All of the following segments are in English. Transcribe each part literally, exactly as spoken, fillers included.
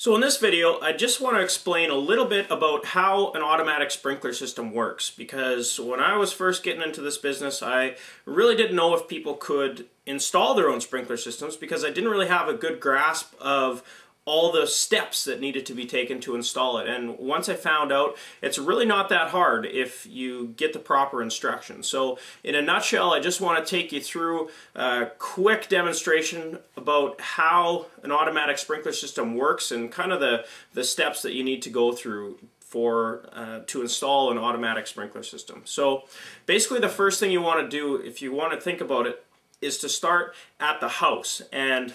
So in this video, I just want to explain a little bit about how an automatic sprinkler system works, because when I was first getting into this business, I really didn't know if people could install their own sprinkler systems because I didn't really have a good grasp of all the steps that needed to be taken to install it. And once I found out, it's really not that hard if you get the proper instructions. So in a nutshell, I just want to take you through a quick demonstration about how an automatic sprinkler system works and kind of the, the steps that you need to go through for uh, to install an automatic sprinkler system. So basically the first thing you want to do, if you want to think about it, is to start at the house. And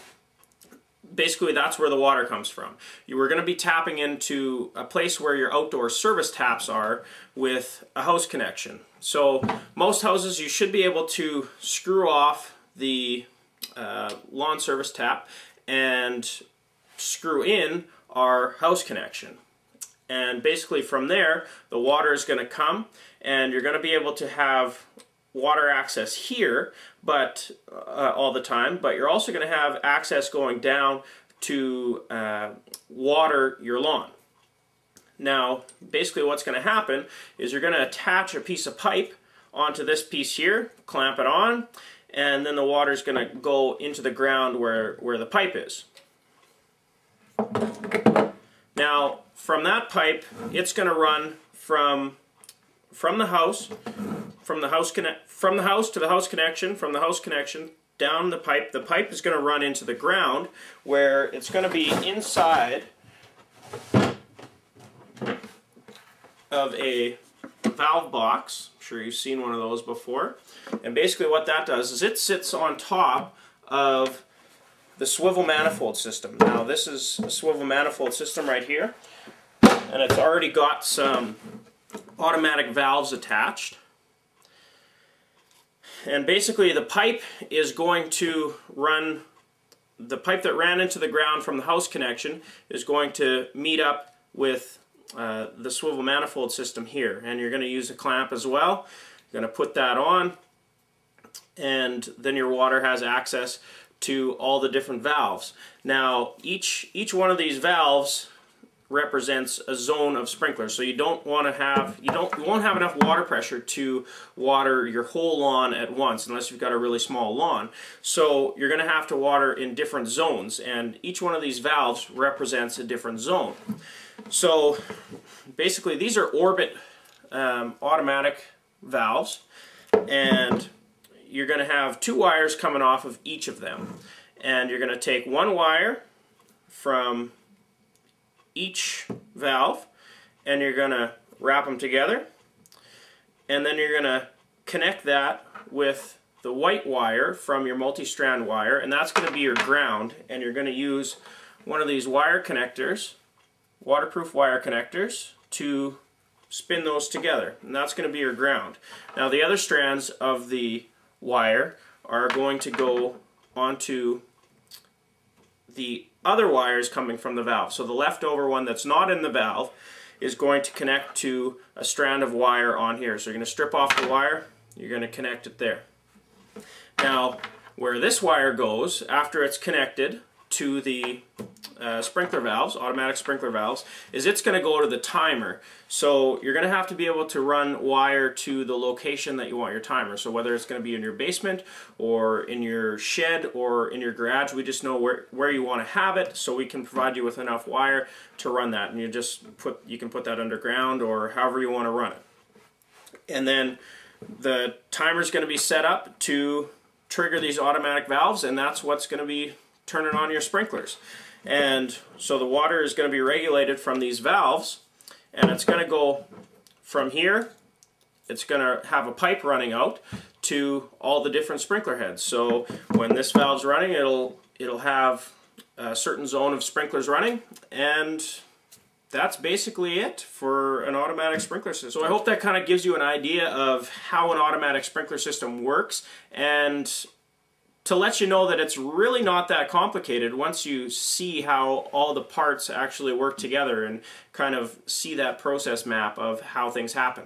basically that's where the water comes from. You were going to be tapping into a place where your outdoor service taps are with a house connection. So most houses you should be able to screw off the uh, lawn service tap and screw in our house connection. And basically from there the water is going to come and you're going to be able to have water access here, but uh, all the time, but you're also going to have access going down to uh, water your lawn. Now basically what's going to happen is you're going to attach a piece of pipe onto this piece here, clamp it on, and then the water is going to go into the ground where, where the pipe is. Now from that pipe it's going to run from from the house From the house connect, from the house to the house connection, from the house connection down the pipe. The pipe is going to run into the ground where it's going to be inside of a valve box. I'm sure you've seen one of those before. And basically what that does is it sits on top of the swivel manifold system. Now this is a swivel manifold system right here, and it's already got some automatic valves attached. And basically the pipe is going to run, the pipe that ran into the ground from the house connection is going to meet up with uh, the swivel manifold system here. And you're going to use a clamp as well. You're going to put that on, and then your water has access to all the different valves. Now each, each one of these valves represents a zone of sprinklers, so you don't want to have, you don't, you won't have enough water pressure to water your whole lawn at once unless you've got a really small lawn. So you're going to have to water in different zones, and each one of these valves represents a different zone. So basically these are Orbit um, automatic valves, and you're going to have two wires coming off of each of them, and you're going to take one wire from each valve and you're going to wrap them together, and then you're going to connect that with the white wire from your multi-strand wire, and that's going to be your ground. And you're going to use one of these wire connectors, waterproof wire connectors, to spin those together, and that's going to be your ground. Now the other strands of the wire are going to go onto the other wires coming from the valve. So the leftover one that's not in the valve is going to connect to a strand of wire on here. So you're going to strip off the wire, you're going to connect it there. Now where this wire goes after it's connected to the uh, sprinkler valves, automatic sprinkler valves, is it's going to go to the timer. So you're going to have to be able to run wire to the location that you want your timer. So whether it's going to be in your basement or in your shed or in your garage, we just know where, where you want to have it, so we can provide you with enough wire to run that. And you just put, you can put that underground or however you want to run it. And then the timer is going to be set up to trigger these automatic valves, and that's what's going to be turning on your sprinklers. And so the water is going to be regulated from these valves, and it's going to go from here, it's going to have a pipe running out to all the different sprinkler heads. So when this valve's running, it'll it'll have a certain zone of sprinklers running, and that's basically it for an automatic sprinkler system. So I hope that kind of gives you an idea of how an automatic sprinkler system works, and to let you know that it's really not that complicated once you see how all the parts actually work together and kind of see that process map of how things happen.